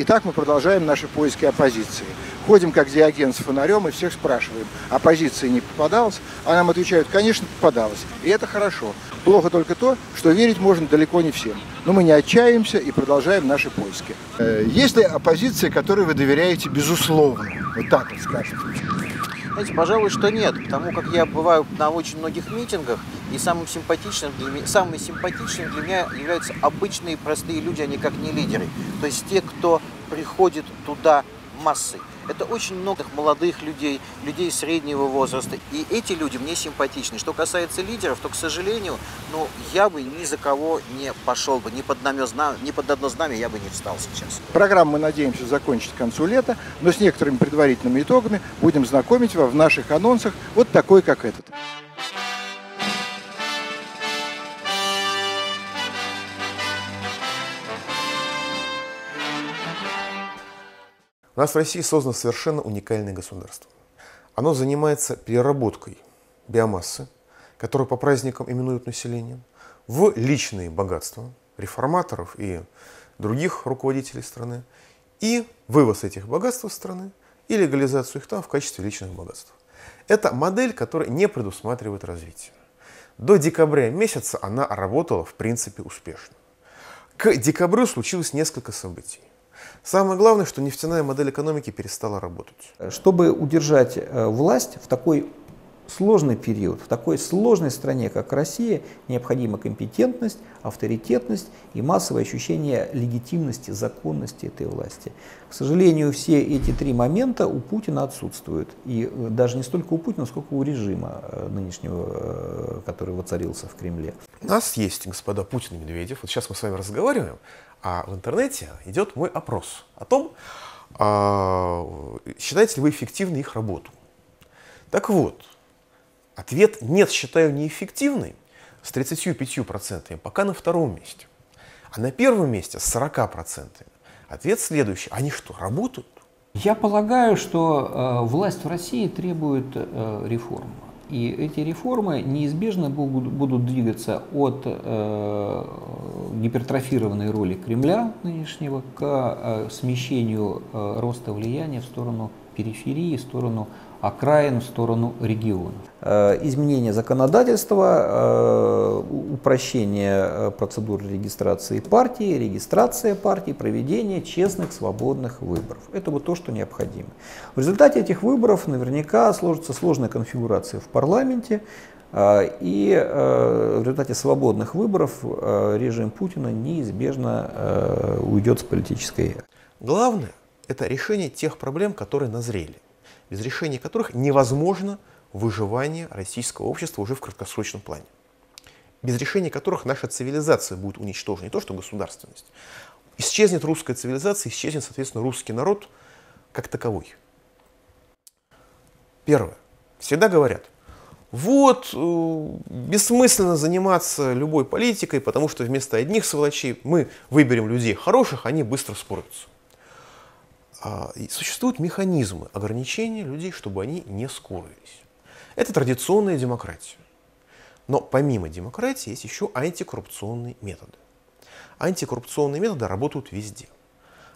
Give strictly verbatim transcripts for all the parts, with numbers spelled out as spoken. И так мы продолжаем наши поиски оппозиции. Ходим как Диоген с фонарем и всех спрашиваем, оппозиции не попадалась? А нам отвечают, конечно, попадалась. И это хорошо. Плохо только то, что верить можно далеко не всем. Но мы не отчаиваемся и продолжаем наши поиски. Есть ли оппозиция, которой вы доверяете безусловно? Вот так вот скажем. Знаете, пожалуй, что нет, потому как я бываю на очень многих митингах, и самым симпатичным для меня, самыми симпатичными для меня являются обычные простые люди, они как не лидеры. То есть те, кто приходит туда массой. Это очень много молодых людей, людей среднего возраста. И эти люди мне симпатичны. Что касается лидеров, то, к сожалению, ну, я бы ни за кого не пошел бы. Ни под, намё, ни под одно знамя я бы не встал сейчас. Программу мы надеемся закончить к концу лета, но с некоторыми предварительными итогами будем знакомить вас в наших анонсах, вот такой, как этот. У нас в России создано совершенно уникальное государство. Оно занимается переработкой биомассы, которую по праздникам именуют населением, в личные богатства реформаторов и других руководителей страны, и вывоз этих богатств из страны и легализацию их там в качестве личных богатств. Это модель, которая не предусматривает развитие. До декабря месяца она работала в принципе успешно. К декабрю случилось несколько событий. Самое главное, что нефтяная модель экономики перестала работать. Чтобы удержать власть в такой сложный период, в такой сложной стране, как Россия, необходима компетентность, авторитетность и массовое ощущение легитимности, законности этой власти. К сожалению, все эти три момента у Путина отсутствуют. И даже не столько у Путина, сколько у режима нынешнего, который воцарился в Кремле. У нас есть, господа Путин и Медведев, вот сейчас мы с вами разговариваем, а в интернете идет мой опрос о том, считаете ли вы эффективной их работу. Так вот, ответ «нет, считаю неэффективной» с тридцатью пятью процентами пока на втором месте. А на первом месте с сорока процентами ответ следующий. Они что, работают? Я полагаю, что э, власть в России требует э, реформ. И эти реформы неизбежно будут двигаться от э, гипертрофированной роли Кремля нынешнего к э, смещению э, роста влияния в сторону периферии, в сторону окраин, в сторону региона. Изменение законодательства, упрощение процедур регистрации партии, регистрация партий, проведение честных, свободных выборов. Это вот то, что необходимо. В результате этих выборов наверняка сложится сложная конфигурация в парламенте, и в результате свободных выборов режим Путина неизбежно уйдет с политической. Главное – это решение тех проблем, которые назрели, без решения которых невозможно выживание российского общества уже в краткосрочном плане, без решения которых наша цивилизация будет уничтожена, не то что государственность. Исчезнет русская цивилизация, исчезнет, соответственно, русский народ как таковой. Первое. Всегда говорят, вот, э, бессмысленно заниматься любой политикой, потому что вместо одних сволочей мы выберем людей хороших, они быстро спорятся. Существуют механизмы ограничения людей, чтобы они не скорились. Это традиционная демократия. Но помимо демократии есть еще антикоррупционные методы. Антикоррупционные методы работают везде.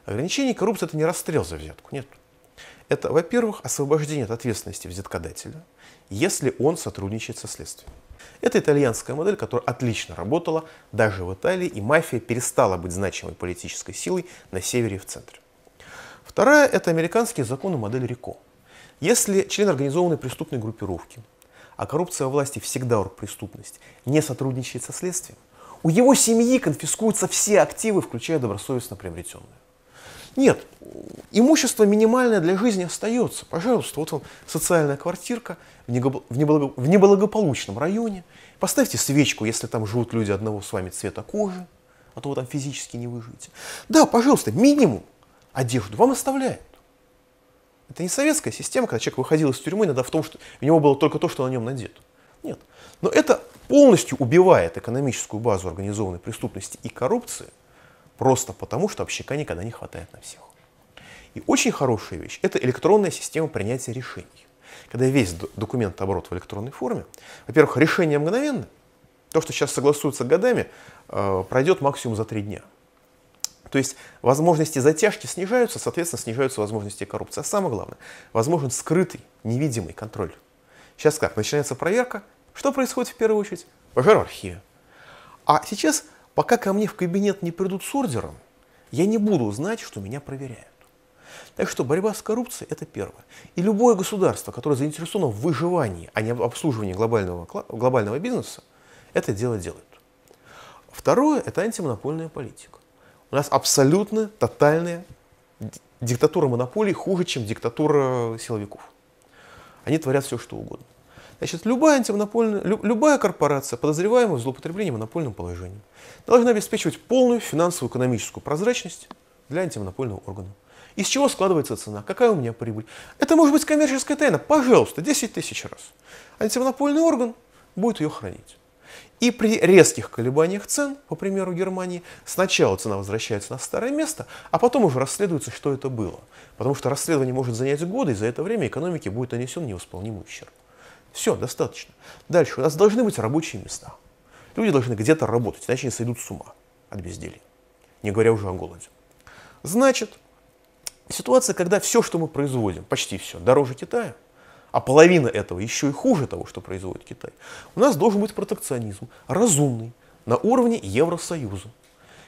Ограничение коррупции – это не расстрел за взятку, нет. Это, во-первых, освобождение от ответственности взяткодателя, если он сотрудничает со следствием. Это итальянская модель, которая отлично работала даже в Италии, и мафия перестала быть значимой политической силой на севере и в центре. Вторая – это американские законы модели Рико. Если член организованной преступной группировки, а коррупция власти всегда оргпреступность, не сотрудничает со следствием, у его семьи конфискуются все активы, включая добросовестно приобретенные. Нет, имущество минимальное для жизни остается. Пожалуйста, вот вам социальная квартирка в неблагополучном районе. Поставьте свечку, если там живут люди одного с вами цвета кожи, а то вы там физически не выживете. Да, пожалуйста, минимум. Одежду вам оставляют. Это не советская система, когда человек выходил из тюрьмы, иногда в том, что у него было только то, что на нем надето. Нет. Но это полностью убивает экономическую базу организованной преступности и коррупции, просто потому, что общака никогда не хватает на всех. И очень хорошая вещь – это электронная система принятия решений. Когда весь документооборот в электронной форме, во-первых, решение мгновенно, то, что сейчас согласуется годами, пройдет максимум за три дня. То есть возможности затяжки снижаются, соответственно, снижаются возможности коррупции. А самое главное, возможен скрытый, невидимый контроль. Сейчас как? Начинается проверка. Что происходит в первую очередь? Иерархия. А сейчас, пока ко мне в кабинет не придут с ордером, я не буду знать, что меня проверяют. Так что борьба с коррупцией – это первое. И любое государство, которое заинтересовано в выживании, а не в обслуживании глобального, глобального бизнеса, это дело делает. Второе – это антимонопольная политика. У нас абсолютно тотальная диктатура монополий хуже, чем диктатура силовиков. Они творят все, что угодно. Значит, любая, антимонопольная, любая корпорация, подозреваемая в злоупотреблении монопольным положением, должна обеспечивать полную финансово-экономическую прозрачность для антимонопольного органа. Из чего складывается цена? Какая у меня прибыль? Это может быть коммерческая тайна. Пожалуйста, десять тысяч раз. Антимонопольный орган будет ее хранить. И при резких колебаниях цен, по примеру Германии, сначала цена возвращается на старое место, а потом уже расследуется, что это было. Потому что расследование может занять годы, и за это время экономике будет нанесен невосполнимый ущерб. Все, достаточно. Дальше. У нас должны быть рабочие места. Люди должны где-то работать, иначе они сойдут с ума от безделья. Не говоря уже о голоде. Значит, ситуация, когда все, что мы производим, почти все, дороже Китая, а половина этого еще и хуже того, что производит Китай, у нас должен быть протекционизм, разумный, на уровне Евросоюза.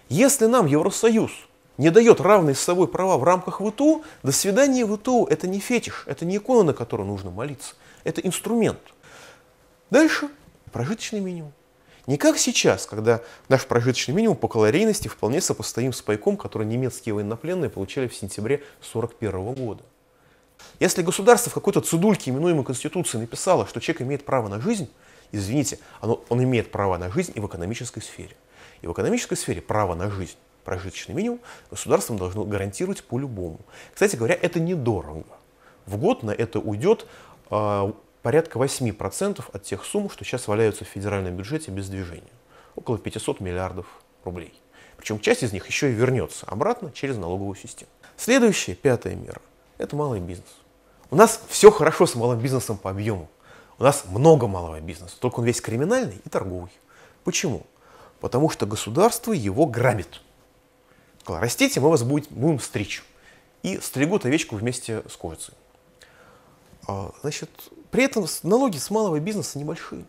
Если нам Евросоюз не дает равные с собой права в рамках вэ тэ о, до свидания вэ тэ о, это не фетиш, это не икона, на которую нужно молиться, это инструмент. Дальше прожиточный минимум. Не как сейчас, когда наш прожиточный минимум по калорийности вполне сопоставим с пайком, который немецкие военнопленные получали в сентябре тысяча девятьсот сорок первого года. Если государство в какой-то цидульке, именуемой Конституцией, написало, что человек имеет право на жизнь, извините, оно, он имеет право на жизнь и в экономической сфере. И в экономической сфере право на жизнь, прожиточный минимум, государством должно гарантировать по-любому. Кстати говоря, это недорого. В год на это уйдет э, порядка восьми процентов от тех сумм, что сейчас валяются в федеральном бюджете без движения. Около пятисот миллиардов рублей. Причем часть из них еще и вернется обратно через налоговую систему. Следующая, пятая мера. Это малый бизнес. У нас все хорошо с малым бизнесом по объему. У нас много малого бизнеса, только он весь криминальный и торговый. Почему? Потому что государство его грабит. Растите, мы вас будем стричь. И стригут овечку вместе с кожицей. Значит, при этом налоги с малого бизнеса небольшие.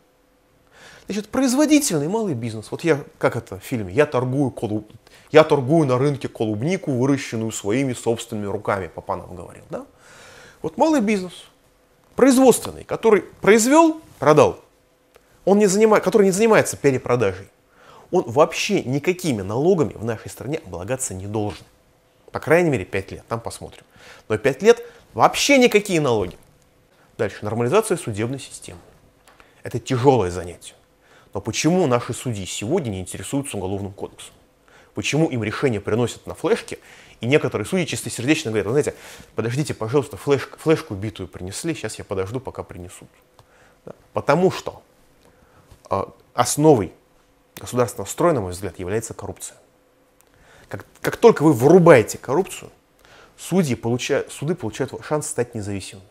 Значит, производительный малый бизнес. Вот я, как это в фильме, я торгую, колуб... я торгую на рынке клубнику, выращенную своими собственными руками, Папанов говорил. Да? Вот малый бизнес, производственный, который произвел, продал, он не занимает, который не занимается перепродажей, он вообще никакими налогами в нашей стране облагаться не должен. По крайней мере, пять лет, там посмотрим. Но пять лет вообще никакие налоги. Дальше, нормализация судебной системы. Это тяжелое занятие. Но почему наши судьи сегодня не интересуются уголовным кодексом? Почему им решения приносят на флешке, и некоторые судьи чистосердечно говорят: вы знаете, подождите, пожалуйста, флеш, флешку битую принесли, сейчас я подожду, пока принесут. Да? Потому что э, основой государственного строя, на мой взгляд, является коррупция. Как, как только вы вырубаете коррупцию, судьи получают, суды получают шанс стать независимыми.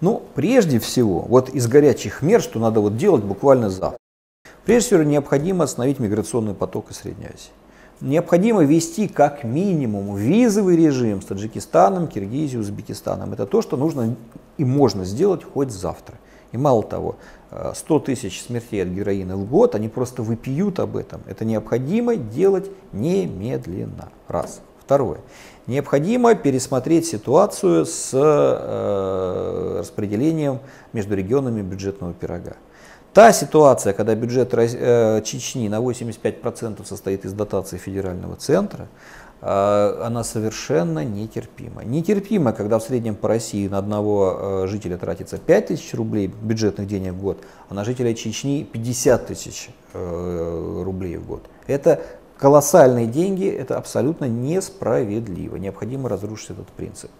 Ну, прежде всего, вот из горячих мер, что надо вот делать буквально завтра. Прежде всего, необходимо остановить миграционный поток из Средней Азии. Необходимо ввести как минимум визовый режим с Таджикистаном, Киргизией, Узбекистаном. Это то, что нужно и можно сделать хоть завтра. И мало того, сто тысяч смертей от героина в год, они просто вопиют об этом. Это необходимо делать немедленно. Раз. Второе. Необходимо пересмотреть ситуацию с э, распределением между регионами бюджетного пирога. Та ситуация, когда бюджет Чечни на восемьдесят пять процентов состоит из дотации федерального центра, она совершенно нетерпима. Нетерпима, когда в среднем по России на одного жителя тратится пять тысяч рублей бюджетных денег в год, а на жителя Чечни пятьдесят тысяч рублей в год. Это колоссальные деньги, это абсолютно несправедливо. Необходимо разрушить этот принцип.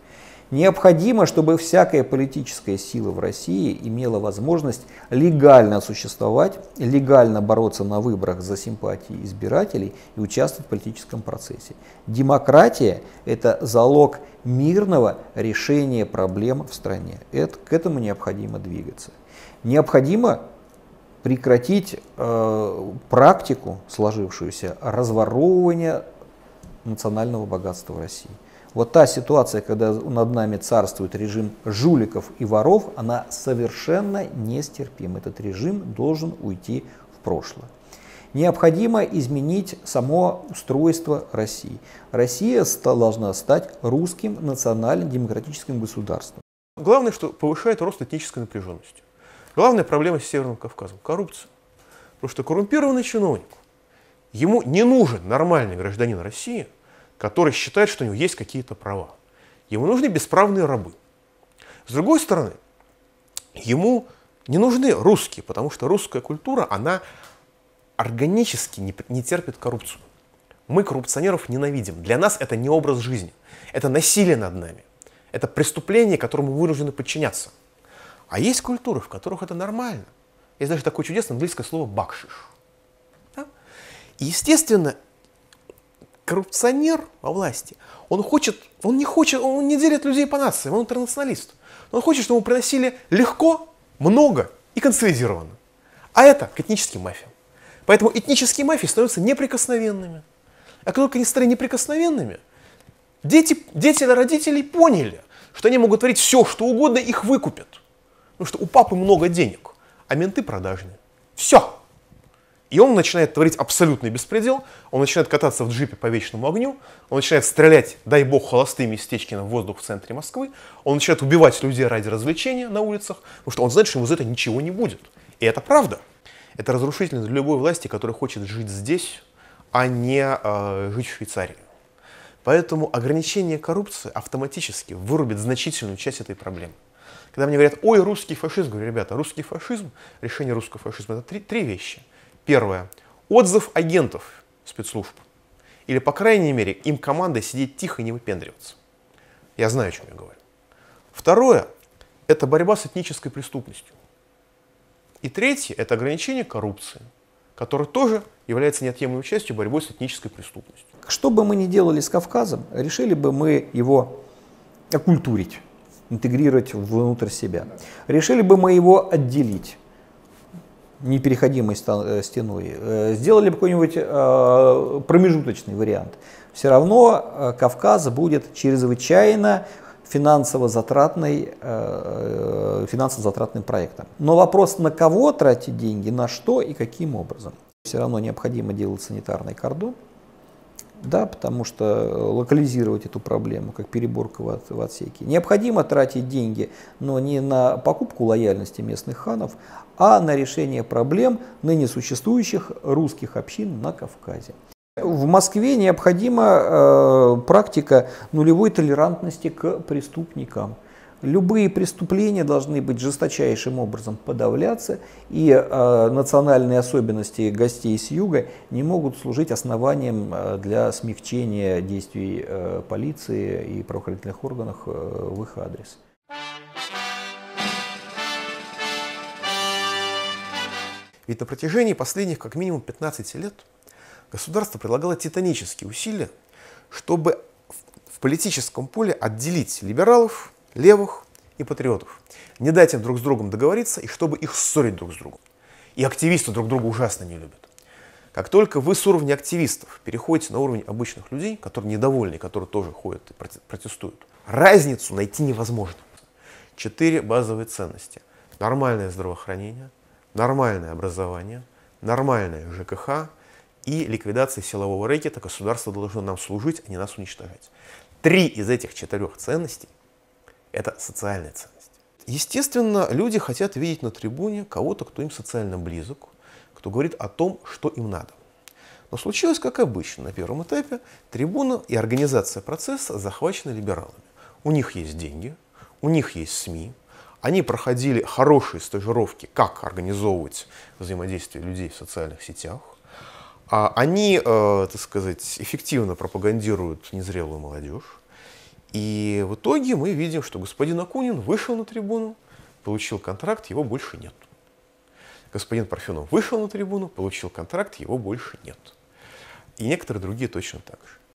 Необходимо, чтобы всякая политическая сила в России имела возможность легально существовать, легально бороться на выборах за симпатии избирателей и участвовать в политическом процессе. Демократия – это залог мирного решения проблем в стране. Это, к этому необходимо двигаться. Необходимо прекратить э, практику, сложившуюся, разворовывания национального богатства в России. Вот та ситуация, когда над нами царствует режим жуликов и воров, она совершенно нестерпима. Этот режим должен уйти в прошлое. Необходимо изменить само устройство России. Россия должна стать русским национально-демократическим государством. Главное, что повышает рост этнической напряженности. Главная проблема с Северным Кавказом – коррупция. Потому что коррумпированный чиновник, ему не нужен нормальный гражданин России, который считает, что у него есть какие-то права. Ему нужны бесправные рабы. С другой стороны, ему не нужны русские, потому что русская культура, она органически не, не терпит коррупцию. Мы коррупционеров ненавидим. Для нас это не образ жизни. Это насилие над нами. Это преступление, которому вынуждены подчиняться. А есть культуры, в которых это нормально. Есть даже такое чудесное английское слово «бакшиш». Да? И, естественно, коррупционер во власти, он хочет, он не хочет, он не делит людей по нациям, он интернационалист. Но он хочет, чтобы ему приносили легко, много и консолидированно. А это к этническим мафиям. Поэтому этнические мафии становятся неприкосновенными. А как только они стали неприкосновенными, дети, дети родителей поняли, что они могут творить все, что угодно, их выкупят. Потому что у папы много денег, а менты продажные. Все. И он начинает творить абсолютный беспредел, он начинает кататься в джипе по вечному огню, он начинает стрелять, дай бог, холостыми местечками в воздух в центре Москвы, он начинает убивать людей ради развлечения на улицах, потому что он знает, что ему за это ничего не будет. И это правда. Это разрушительно для любой власти, которая хочет жить здесь, а не э, жить в Швейцарии. Поэтому ограничение коррупции автоматически вырубит значительную часть этой проблемы. Когда мне говорят, ой, русский фашизм, говорю, ребята, русский фашизм, решение русского фашизма, это три, три вещи. Первое. Отзыв агентов спецслужб. Или, по крайней мере, им команда сидеть тихо и не выпендриваться. Я знаю, о чем я говорю. Второе. Это борьба с этнической преступностью. И третье – это ограничение коррупции, которое тоже является неотъемлемой частью борьбы с этнической преступностью. Что бы мы ни делали с Кавказом, решили бы мы его окультурить, интегрировать внутрь себя. Решили бы мы его отделить непереходимой стеной, сделали бы какой-нибудь промежуточный вариант. Все равно Кавказ будет чрезвычайно финансово затратный, э, финансово затратным проектом. Но вопрос, на кого тратить деньги, на что и каким образом. Все равно необходимо делать санитарный кордон, да, потому что локализировать эту проблему, как переборка в, в отсеке. Необходимо тратить деньги, но не на покупку лояльности местных ханов, а на решение проблем ныне существующих русских общин на Кавказе. В Москве необходима э, практика нулевой толерантности к преступникам. Любые преступления должны быть жесточайшим образом подавляться, и э, национальные особенности гостей с юга не могут служить основанием для смягчения действий э, полиции и правоохранительных органов э, в их адрес. Ведь на протяжении последних как минимум пятнадцати лет государство прилагало титанические усилия, чтобы в политическом поле отделить либералов, левых и патриотов, не дать им друг с другом договориться и чтобы их ссорить друг с другом. И активисты друг друга ужасно не любят. Как только вы с уровня активистов переходите на уровень обычных людей, которые недовольны, которые тоже ходят и протестуют, разницу найти невозможно. Четыре базовые ценности. Нормальное здравоохранение, нормальное образование, нормальное ЖКХ, и ликвидации силового рэкета. Государство должно нам служить, а не нас уничтожать. Три из этих четырех ценностей – это социальная ценность. Естественно, люди хотят видеть на трибуне кого-то, кто им социально близок, кто говорит о том, что им надо. Но случилось, как обычно, на первом этапе трибуна и организация процесса захвачены либералами. У них есть деньги, у них есть СМИ, они проходили хорошие стажировки, как организовывать взаимодействие людей в социальных сетях. Они, так сказать, эффективно пропагандируют незрелую молодежь. И в итоге мы видим, что господин Акунин вышел на трибуну, получил контракт, его больше нет. Господин Парфенов вышел на трибуну, получил контракт, его больше нет. И некоторые другие точно так же.